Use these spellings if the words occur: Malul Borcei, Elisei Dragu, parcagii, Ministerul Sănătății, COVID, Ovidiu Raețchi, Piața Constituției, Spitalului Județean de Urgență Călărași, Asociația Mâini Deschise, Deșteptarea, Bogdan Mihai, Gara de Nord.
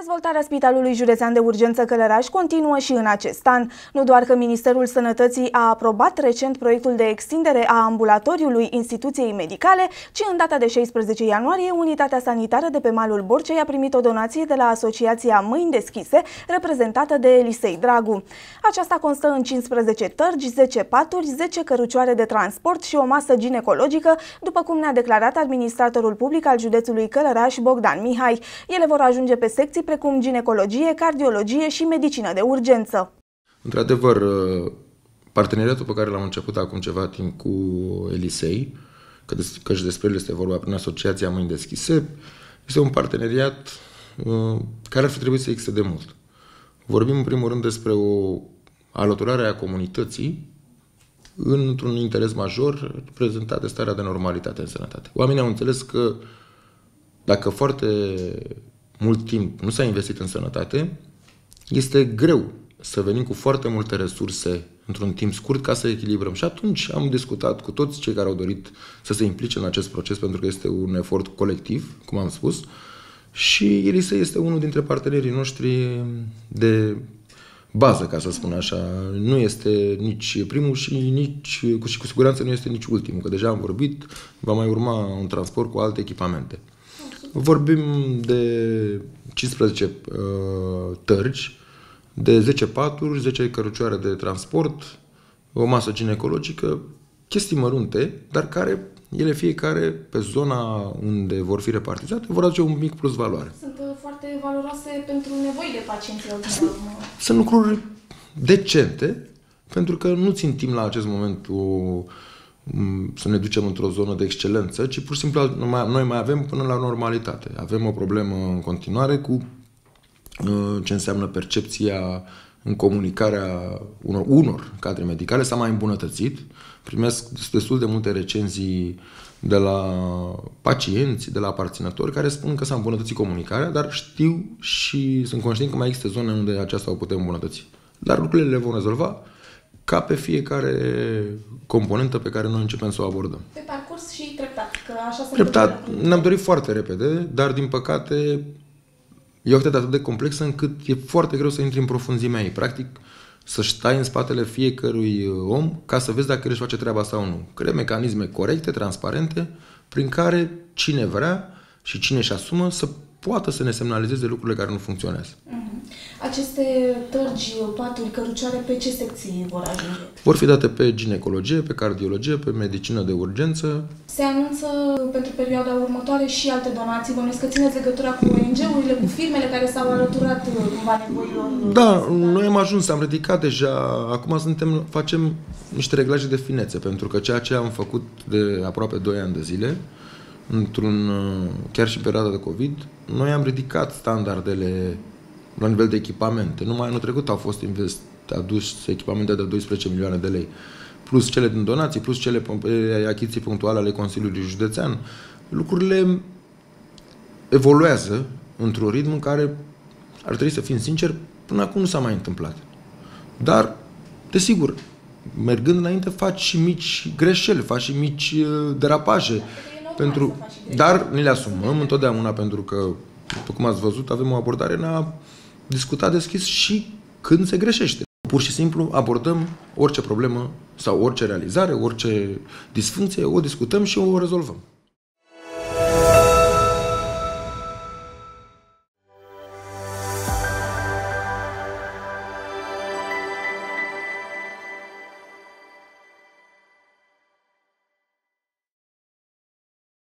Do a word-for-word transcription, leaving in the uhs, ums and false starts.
Dezvoltarea Spitalului Județean de Urgență Călărași continuă și în acest an. Nu doar că Ministerul Sănătății a aprobat recent proiectul de extindere a ambulatoriului instituției medicale, ci în data de șaisprezece ianuarie, unitatea sanitară de pe Malul Borcei a primit o donație de la Asociația Mâini Deschise, reprezentată de Elisei Dragu. Aceasta constă în cincisprezece tărgi, zece paturi, zece cărucioare de transport și o masă ginecologică, după cum ne-a declarat administratorul public al județului Călărași, Bogdan Mihai. Ele vor ajunge pe secții precum ginecologie, cardiologie și medicină de urgență. Într-adevăr, parteneriatul pe care l-am început acum ceva timp cu Elisei, că căci despre el este vorba prin Asociația Mâini Deschise, este un parteneriat care ar fi trebuit să existe de mult. Vorbim în primul rând despre o alăturare a comunității într-un interes major reprezentat de starea de normalitate în sănătate. Oamenii au înțeles că dacă foarte mult timp nu s-a investit în sănătate, este greu să venim cu foarte multe resurse într-un timp scurt ca să echilibrăm. Și atunci am discutat cu toți cei care au dorit să se implice în acest proces, pentru că este un efort colectiv, cum am spus, și Elisei este unul dintre partenerii noștri de bază, ca să spun așa. Nu este nici primul și nici, cu, și cu siguranță nu este nici ultimul, că deja am vorbit, va mai urma un transport cu alte echipamente. Vorbim de cincisprezece uh, tărgi, de zece paturi, zece cărucioare de transport, o masă ginecologică, chestii mărunte, dar care ele fiecare, pe zona unde vor fi repartizate, vor aduce un mic plus valoare. Sunt uh, foarte valoroase pentru nevoile pacienților. Sunt, sunt lucruri decente, pentru că nu țintim la acest moment o... să ne ducem într-o zonă de excelență, ci pur și simplu noi mai avem până la normalitate. Avem o problemă în continuare cu ce înseamnă percepția în comunicarea unor, unor cadre medicale. S-a mai îmbunătățit. Primesc destul de multe recenzii de la pacienți, de la aparținători, care spun că s-a îmbunătățit comunicarea, dar știu și sunt conștient că mai există zone unde aceasta o putem îmbunătăți. Dar lucrurile le vom rezolva ca pe fiecare componentă pe care noi începem să o abordăm. Pe parcurs și treptat, că așa se Treptat, ne-am dorit foarte repede, dar din păcate e o activitate atât de complexă încât e foarte greu să intri în profunzimea ei. Practic, să stai în spatele fiecărui om ca să vezi dacă el își face treaba sau nu. Creăm mecanisme corecte, transparente, prin care cine vrea și cine își asumă să poată să ne semnalizeze lucrurile care nu funcționează. Aceste tărgi, paturi, cărucioare, pe ce secții vor ajunge? Vor fi date pe ginecologie, pe cardiologie, pe medicină de urgență. Se anunță pentru perioada următoare și alte donații. Bănuiesc că țineți legătura cu O N G-urile, cu firmele care s-au alăturat cumva nevoilor. Da, noi am ajuns, am ridicat deja. Acum suntem, facem niște reglaje de finețe, pentru că ceea ce am făcut de aproape doi ani de zile, într-un, chiar și în perioada de COVID, noi am ridicat standardele la nivel de echipamente. Numai anul trecut au fost invest, aduse echipamente de doisprezece milioane de lei, plus cele din donații, plus cele achiziții punctuale ale Consiliului Județean. Lucrurile evoluează într-un ritm în care, ar trebui să fim sinceri, până acum nu s-a mai întâmplat. Dar, desigur, mergând înainte, faci și mici greșeli, faci și mici derapaje. Pentru, dar ne le asumăm întotdeauna, pentru că, după cum ați văzut, avem o abordare în a discuta deschis și când se greșește. Pur și simplu abordăm orice problemă sau orice realizare, orice disfuncție, o discutăm și o rezolvăm.